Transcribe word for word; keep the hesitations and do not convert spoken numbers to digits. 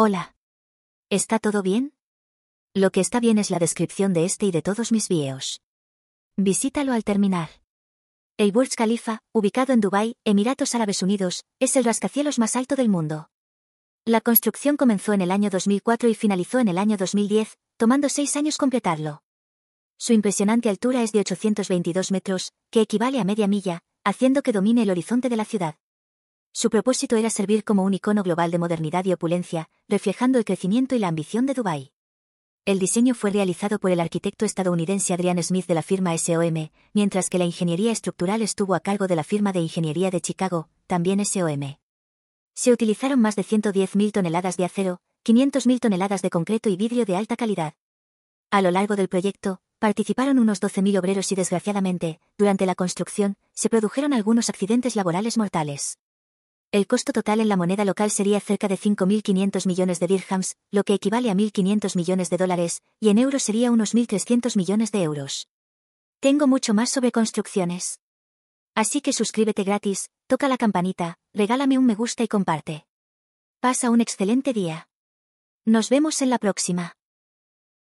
Hola. ¿Está todo bien? Lo que está bien es la descripción de este y de todos mis videos. Visítalo al terminar. El Burj Khalifa, ubicado en Dubái, Emiratos Árabes Unidos, es el rascacielos más alto del mundo. La construcción comenzó en el año dos mil cuatro y finalizó en el año dos mil diez, tomando seis años completarlo. Su impresionante altura es de ochocientos veintidós metros, que equivale a media milla, haciendo que domine el horizonte de la ciudad. Su propósito era servir como un icono global de modernidad y opulencia, reflejando el crecimiento y la ambición de Dubái. El diseño fue realizado por el arquitecto estadounidense Adrian Smith de la firma S O M, mientras que la ingeniería estructural estuvo a cargo de la firma de ingeniería de Chicago, también S O M. Se utilizaron más de ciento diez mil toneladas de acero, quinientas mil toneladas de concreto y vidrio de alta calidad. A lo largo del proyecto, participaron unos doce mil obreros y desgraciadamente, durante la construcción, se produjeron algunos accidentes laborales mortales. El costo total en la moneda local sería cerca de cinco mil quinientos millones de dirhams, lo que equivale a mil quinientos millones de dólares, y en euros sería unos mil trescientos millones de euros. Tengo mucho más sobre construcciones. Así que suscríbete gratis, toca la campanita, regálame un me gusta y comparte. Pasa un excelente día. Nos vemos en la próxima.